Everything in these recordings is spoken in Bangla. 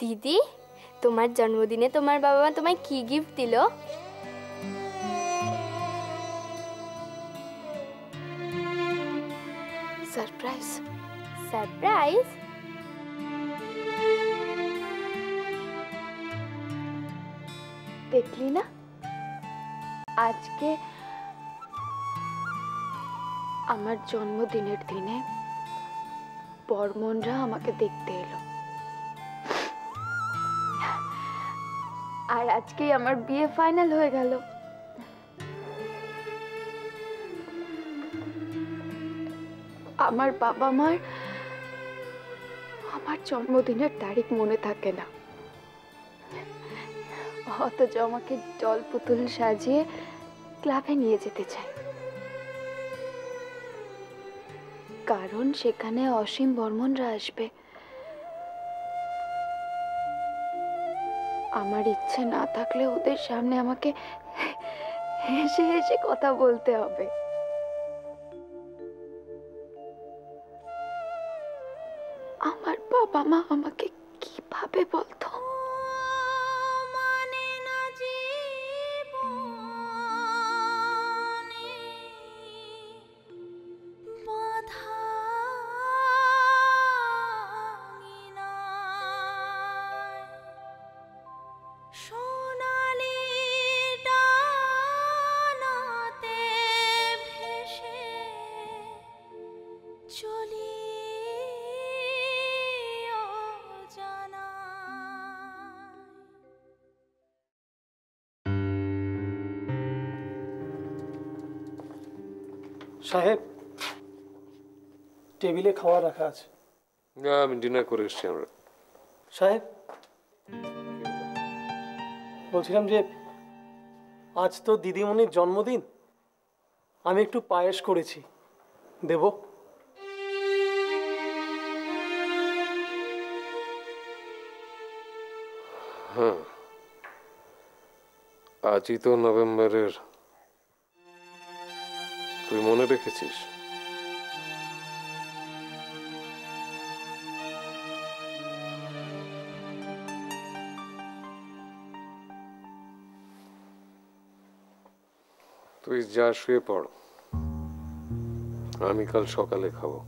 दीदी तुम्हार जन्मदिने तुम्हार बाबा तुम्हें की गिफ्ट दिलो? सरप्राइज। सरप्राइज? देखली ना आज के আমার জন্মদিনের দিনে বর্মনরা আমাকে দেখতে এলো আর আজকেই আমার বিয়ে ফাইনাল হয়ে গেল। আমার বাবা মার আমার জন্মদিনের তারিখ মনে থাকে না, অথচ আমাকে জল পুতুল সাজিয়ে ক্লাবে নিয়ে যেতে চায়, কারণ সেখানে অসীম বর্মনরা আসবে। আমার ইচ্ছে না থাকলে ওদের সামনে আমাকে হেসে হেসে কথা বলতে হবে। আমার বাবা মা আমাকে কিভাবে বলতো? সাহেব, টেবিলে খাওয়া রাখা আছে। না, আমি ডিনার করে এসেছি। আমরা সাহেব বলছিলাম যে আজ তো দিদিমণির জন্মদিন, আমি একটু পায়েস করেছি, দেব? হ্যাঁ, আজই তো নভেম্বরের, তুই মনে রেখেছিস? তুই যা, শুয়ে পড়, আমি কাল সকালে খাবো।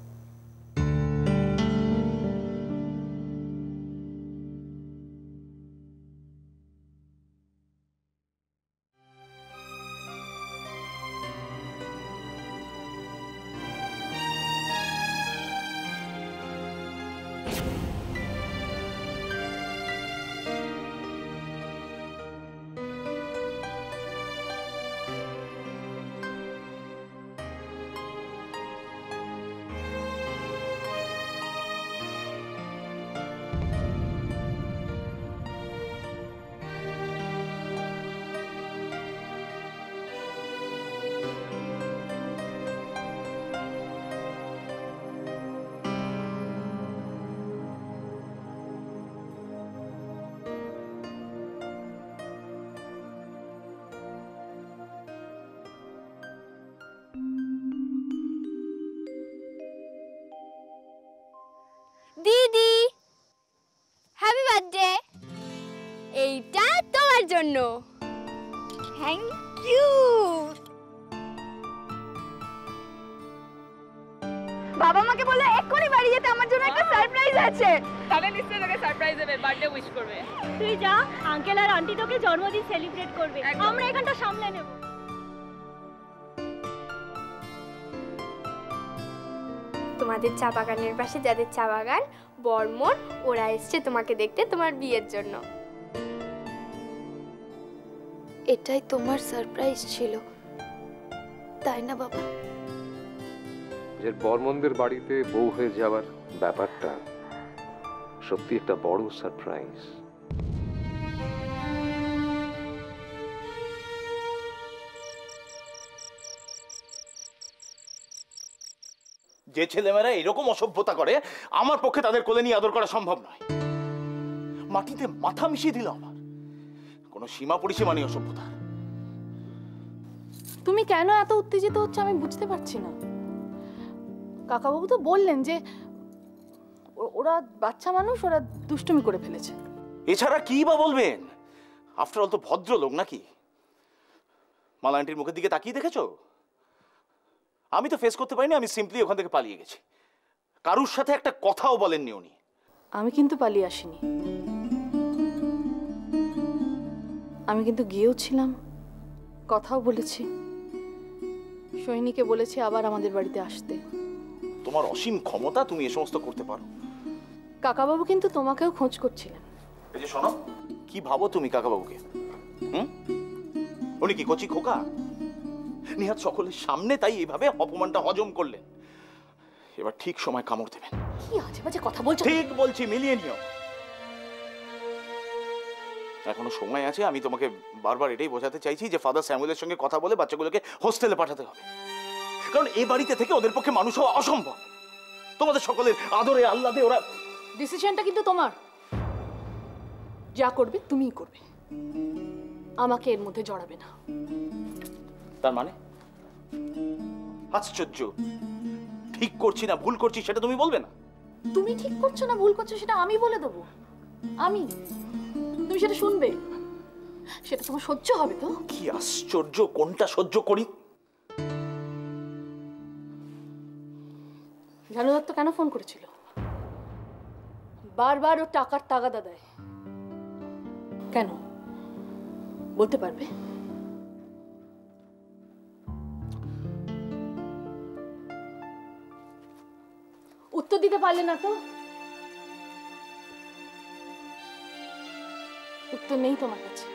বাবা মাকে বললে এক্ষুনি বাড়ি যেতে, আমার জন্য একটা সারপ্রাইজ আছে। তাহলে নিশ্চয়ই তোকে সারপ্রাইজ দেবে, বার্থডে উইশ করবে। তুই যা, আঙ্কেল আর আন্টি তোকে জন্মদিন সেলিব্রেট করবে, আমরা এখানটা সামলে নেব। তোমাদের চা বাগানের পাশে যাদের চা বাগান, বর্মন ওরা এসছে তোমাকে দেখতে তোমার বিয়ের জন্য। এটাই তোমার সারপ্রাইজ ছিল, তাই না বাবা? যে বর্মনদের বাড়িতে বউ হয়ে যাওয়ার ব্যাপারটা সত্যি একটা বড় সারপ্রাইজ। যে ছেলেমেয়েরা এরকম অসভ্যতা করে, আমার পক্ষে তাদের কোলে নিয়ে আদর করা সম্ভব নয়। মাটিতে মাথা মিশিয়ে দিল, আমার কোনো সীমা পরিসীমা নেই অসভ্যতা। তুমি কেন এত উত্তেজিত হচ্ছে আমি বুঝতে পারছি না। কাকাবাবু তো বললেন যে ওরা বাচ্চা মানুষ, ওরা দুষ্টুমি করে ফেলেছে। এছাড়া কি বা বলবেন? আফটার অল তো ভদ্রলোক নাকি? মালা আন্টির মুখের দিকে তাকিয়ে দেখেছো? আমি তো ফেস করতে পারিনি, আমি সিম্পলি ওখান থেকে পালিয়ে গেছি। কারুর সাথে একটা কথাও বলেননি উনি। আমি কিন্তু পালিয়ে আসিনি, আমি কিন্তু গিয়েও ছিলাম, কথাও বলেছি, সৈনিকে বলেছি আবার আমাদের বাড়িতে আসতে। তোমার অসীম ক্ষমতা, তুমি এই সমস্ত করতে পারো। কাকাবাবু কিন্তু তোমাকেও খোঁজ করছিলেন। এই যে শোনো, কি ভাবো তুমি কাকাবাবুকে? উনি কি কচি খোকা? নিহাত সকলের সামনে তাই এইভাবে অপমানটা হজম করলেন। এবার ঠিক সময় কামড় দেবেন। কি আজেবাজে কথা বলছো? ঠিক বলছি, মিলিয়ে নিও, এখনো সময় আছে। আমি তোমাকে বারবার এটাই বোঝাতে চাইছি যে ফাদার স্যামুয়েলের সঙ্গে কথা বলে বাচ্চাগুলোকে হোস্টেলে পাঠাতে হবে, কারণ এই বাড়িতে থেকে ওদের পক্ষে মানুষ হওয়া অসম্ভব। তোমাদের সকলের আদরে আল্লাদে ওরা। ডিসিশনটা কিন্তু তোমার, যা করবে তুমিই করবে, আমাকে এর মধ্যে জড়াবে না। তার মানে? আশ্চর্য, ঠিক করছি না ভুল করছি সেটা তুমি বলবে না? তুমি ঠিক করছো না ভুল করছো সেটা আমি বলে দেবো, আমি। তুমি সেটা শুনবে? সেটা তোমার সহ্য হবে তো? কি আশ্চর্য, কোনটা সহ্য করি? ঝানু দত্ত কেন ফোন করেছিল? বারবার ও টাকার তাগাদা দেয় কেন বলতে পারবে? উত্তর দিতে পারলে না তো? উত্তর নেই তোমার কাছে।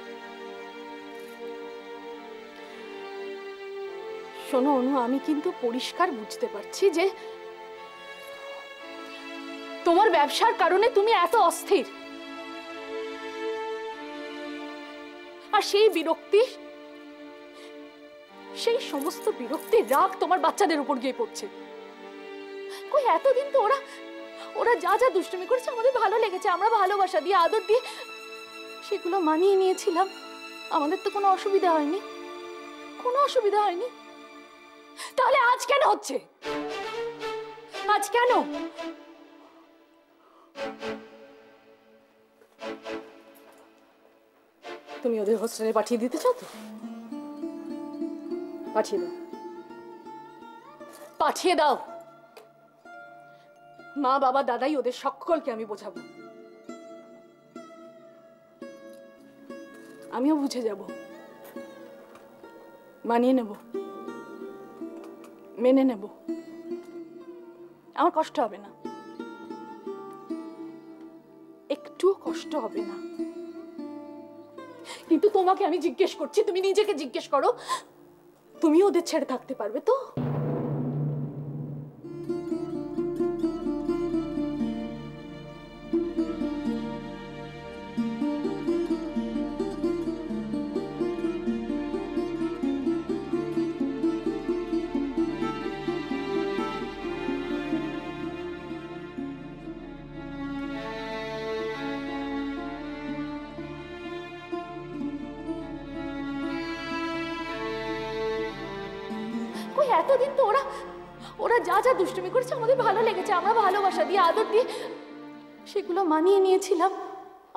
শোনো অনু, আমি কিন্তু পরিষ্কার বুঝতে পারছি যে তোমার ব্যবসার কারণে তুমি এত অস্থির, আর সেই বিরক্তি, সেই সমস্ত বিরক্তি রাগ তোমার বাচ্চাদের উপর গিয়ে পড়ছে। কই এতদিন তো ওরা যা যা দুষ্টুমি করেছে আমাদের ভালো লেগেছে, আমরা ভালোবাসা দিয়ে আদর দিয়ে সেগুলো মানিয়ে নিয়েছিলাম, আমাদের তো কোনো অসুবিধা হয়নি, কোনো অসুবিধা হয়নি। তাহলে আজ কেন হচ্ছে? আজ কেন? তুমি ওদের হোস্টেলে পাঠিয়ে দিতে চাও তো? পাঠিয়ে দাও, পাঠিয়ে দাও। মা বাবা দাদাই ওদের সকলকে আমি বোঝাবো, আমিও বুঝে যাব, মানিয়ে নেব, মেনে নেব, আমার কষ্ট হবে না, একটুও কষ্ট হবে না। কিন্তু তোমাকে আমি জিজ্ঞেস করছি, তুমি নিজেকে জিজ্ঞেস করো, তুমি ওদের ছেড়ে থাকতে পারবে তো? এতদিন তো ওরা যা যা দুষ্টুমি করেছে আমাদের ভালো লেগেছে, আমরা ভালোবাসা দিয়ে আদর দিয়ে সেগুলো মানিয়ে নিয়েছিলাম,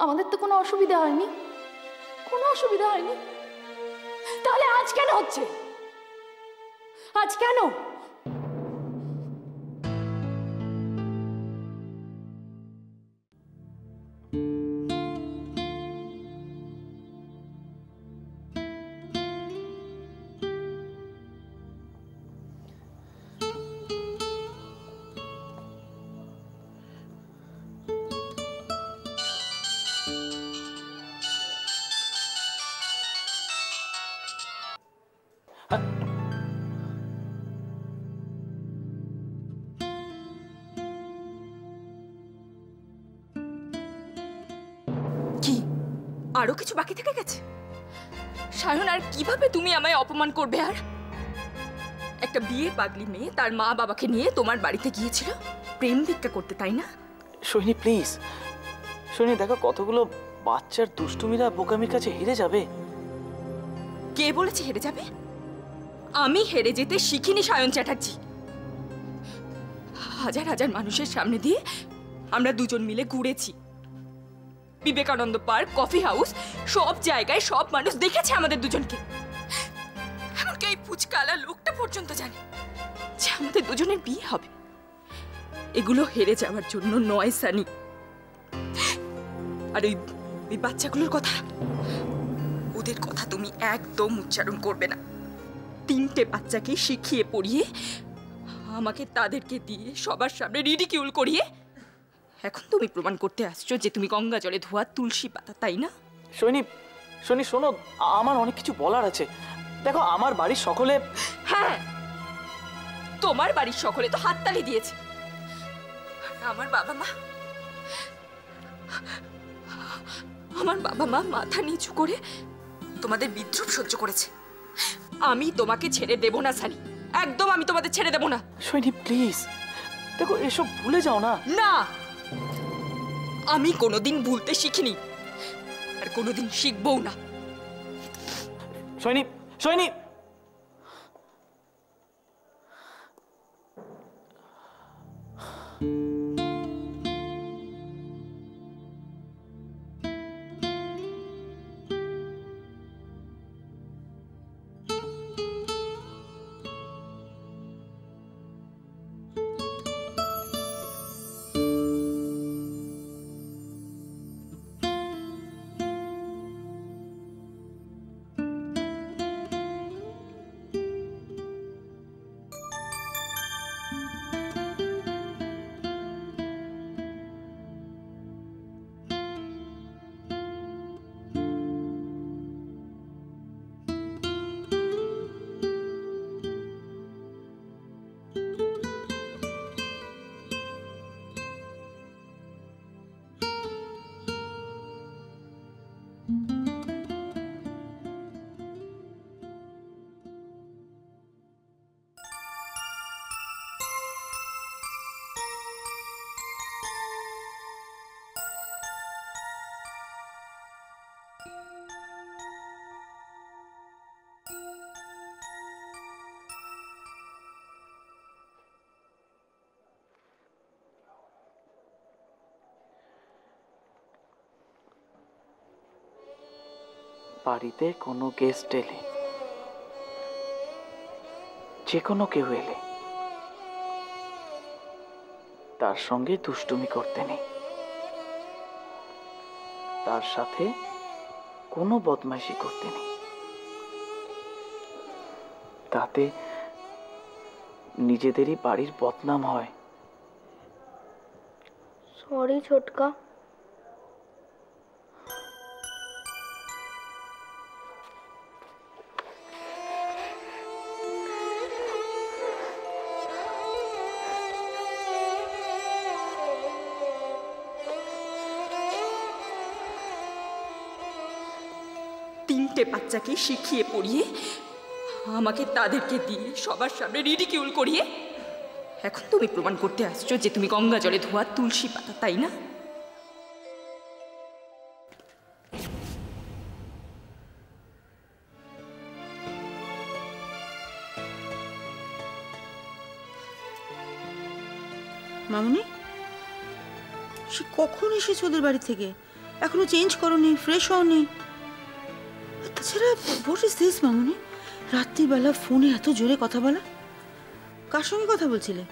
আমাদের তো কোনো অসুবিধা হয়নি, কোনো অসুবিধা হয়নি। তাহলে আজ কেন হচ্ছে? আজ কেন? আরো কিছু বাকি থেকে গেছে সায়ন? আর কিভাবে তুমি আমায় অপমান করবে? আর একটা বিয়ে পাগলি মেয়ে তার মা বাবাকে নিয়ে তোমার বাড়িতে গিয়েছিল প্রেম ভিক্ষা করতে, তাই না? সৈনী প্লিজ, সৈনী দেখো কতগুলো বাচ্চার দুষ্টুমিরা বোকামির কাছে হেরে যাবে। কে বলেছে হেরে যাবে? আমি হেরে যেতে শিখিনি সায়ন চ্যাটার্জি। হাজার হাজার মানুষের সামনে দিয়ে আমরা দুজন মিলে ঘুরেছি, विवेकानंद पार्क कॉफी हाउस सब जगह सब मानुष देखे आमादेर दुजोनके एमनकि ओई पुचकाला लोकटा पर्यन्त जाने जे आमादेर दुजोनेर बिये होबे। एगुलो हेरे जावार जोन्नो नय सानी। आरे ओई बाच्चागुलोर कथा ओदेर कथा तुमि एकदम उच्चारण करबे ना। तीनटे बाच्चाके शिखिए पढ़िए आमाके तादेरके दिये सबार सामने रिडिकिउल करिए এখন তুমি প্রমাণ করতে আসছো যে তুমি গঙ্গা জলে ধোয়া তুলসী পাতা, তাই না? শোনি শোনি শোনো, আমার অনেক কিছু বলার আছে। দেখো আমার বাড়ির সকলে, হ্যাঁ তোমার বাড়ির সকলে তো হাততালি দিয়েছে। আমার বাবা মা, আমার বাবা মা মাথা নিচু করে তোমাদের বিদ্রূপ সহ্য করেছে। আমি তোমাকে ছেড়ে দেব না সানি, একদম আমি তোমাদের ছেড়ে দেব না। শোনি প্লিজ, দেখো এসব ভুলে যাও না। না, আমি কোনোদিন ভুলতে শিখিনি আর কোনোদিন শিখবও না। সৈনী সৈনী, বাড়িতে কোনো গেস্ট এলে, যে কোনো কেউ এলে তার সঙ্গে দুষ্টুমি করতে নেই, তার সাথে কোনো বদমাইশি করতে নেই। তাতে নিজেদেরই বাড়ির বদনাম হয়। সরি ছোটকা। বাচ্চাকে শিখিয়ে পড়িয়ে আমাকে তাদেরকে দিয়ে সবার সামনে রিডিকিউল করিয়ে এখন তুমি প্রমাণ করতে আসছো যে তুমি গঙ্গা জলে ধোয়া তুলসী পাতা, তাই না? মামনি, সে কখন এসেছে ওদের বাড়ি থেকে? এখনো চেঞ্জ করোনি, ফ্রেশ হওনি। আচ্ছা হোয়াট ইজ দিস মামনি, রাত্রিবেলা ফোনে এত জোরে কথা বলা? কার সঙ্গে কথা বলছিলে?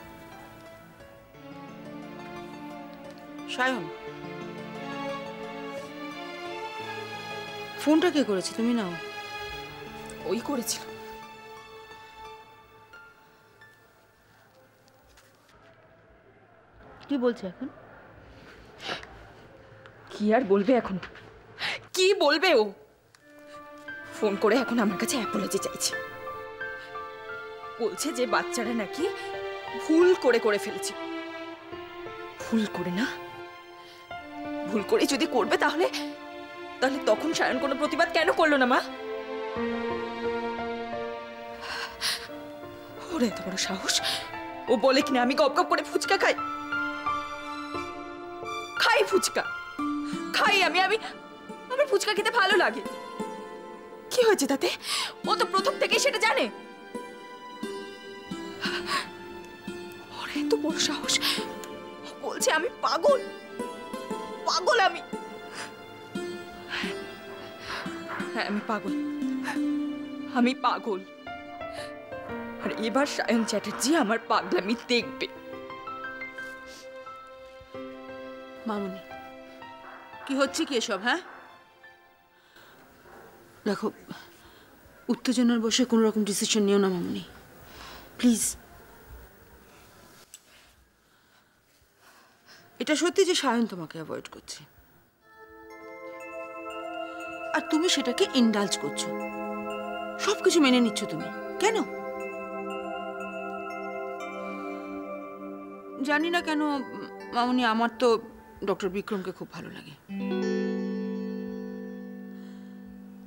সায়ন, ফোনটা কে করেছে? তুমি নাও। ওই করেছিল। কি বলছে এখন? কি আর বলবে এখন, কি বলবে? ও ফোন করে এখন আমার কাছে অ্যাপোলজি চাইছে। বলছে যে বাচ্চারা নাকি ভুল করে করে ফেলেছে। ভুল করে না, ভুল করে যদি করবে তাহলে তাহলে তখন সায়ন কোনো প্রতিবাদ কেন করলো না? মা, ওর এত বড় সাহস! ও বলে কিনা আমি গপ গপ করে ফুচকা খাই, খাই ফুচকা খাই আমি, আমি আমার ফুচকা খেতে ভালো লাগে। কি হয়েছে তাতে? ও তো প্রথম থেকে সেটা জানে। ওরে তো বড় সাহস, বলছে আমি পাগল, পাগল আমি। হ্যাঁ আমি পাগল, আমি পাগল। আর এবার সায়ন চ্যাটার্জি আমার পাগলামি দেখবে। মামুনি, কি হচ্ছে কি এসব? হ্যাঁ দেখো, উত্তেজনার বসে কোনো রকম ডিসিশন নিও না মামুনি, প্লিজ। এটা সত্যি যে সায়ন তোমাকে অ্যাভয়েড করছে আর তুমি সেটাকে ইন্ডালজ করছো, সবকিছু মেনে নিচ্ছ তুমি, কেন জানি না কেন মামুনি। আমার তো ডক্টর বিক্রমকে খুব ভালো লাগে,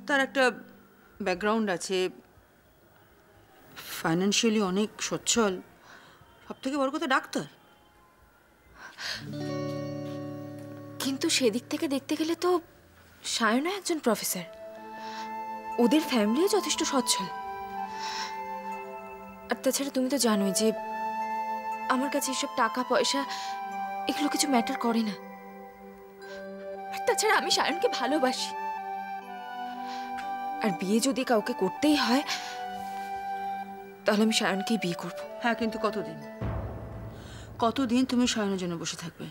তার একটা ব্যাকগ্রাউন্ড আছে, ফাইন্যান্সিয়ালি অনেক সচ্ছল, সব থেকে বড় কথা ডাক্তার। কিন্তু সেদিক থেকে দেখতে গেলে তো সায়না একজন প্রফেসর, ওদের ফ্যামিলিও যথেষ্ট সচ্ছল। আর তাছাড়া তুমি তো জানোই যে আমার কাছে এসব টাকা পয়সা এগুলো কিছু ম্যাটার করে না। আর তাছাড়া আমি সায়নকে ভালোবাসি, আর বিয়ে যদি কাউকে করতেই হয় তাহলে আমি সায়নকেই বিয়ে করব। হ্যাঁ, কিন্তু কতদিন কতদিন তুমি সায়নের জন্য বসে থাকবে?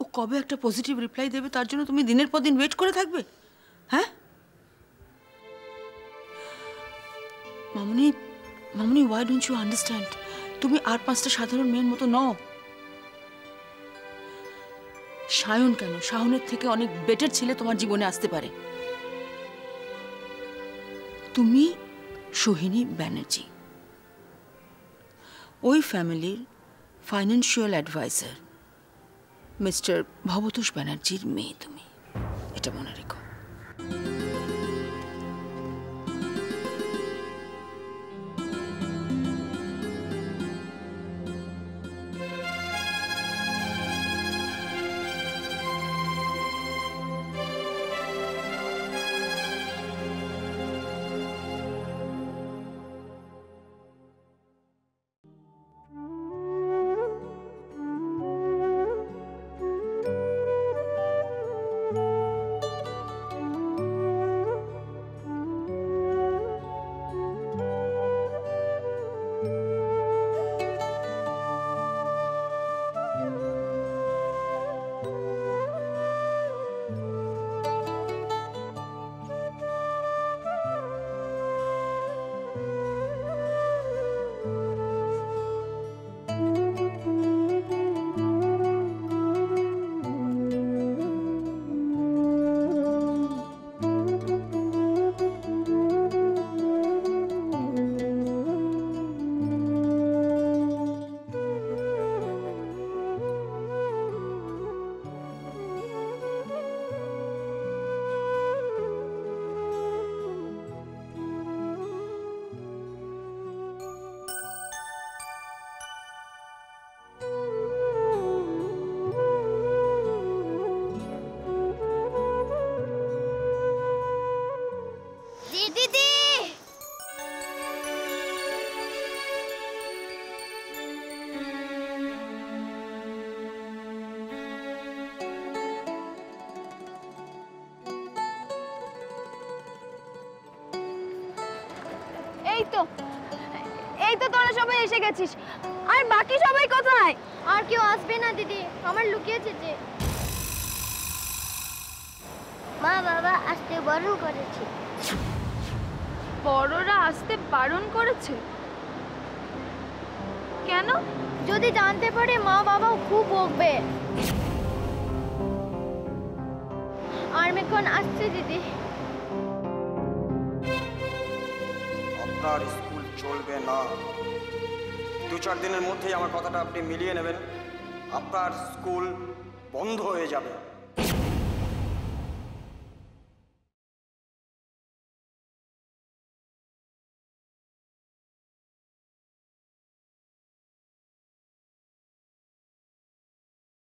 ও কবে একটা পজিটিভ রিপ্লাই দেবে তার জন্য তুমি দিনের পর দিন ওয়েট করে থাকবে? হ্যাঁ মামুনি, মামুনি, ওয়াই ডোন্ট ইউ আন্ডারস্ট্যান্ড? তুমি আর পাঁচটা সাধারণ মেয়ের মতো নও। সায়ন কেন, সায়নের থেকে অনেক বেটার ছেলে তোমার জীবনে আসতে পারে। তুমি সোহিনী ব্যানার্জি, ওই ফ্যামিলির ফাইন্যান্সিয়াল অ্যাডভাইজার মিস্টার ভবতোষ ব্যানার্জির মেয়ে তুমি, এটা মনে রেখো। এই তো তোরা সবাই এসে গেছিস, আর বাকি সবাই কোথায়? আর কেউ আসবে না দিদি, আমার লুকিয়েছে যে মা বাবা আসতে বারণ করেছে। বড়রা আসতে বারণ করেছে কেন? যদি জানতে পারে মা বাবা খুব বকবে। আর মেখন আসছে দিদি। আপনার স্কুল চলবে না, দু চার দিনের মধ্যেই আমার কথাটা আপনি মিলিয়ে নেবেন, আপনার স্কুল বন্ধ হয়ে যাবে।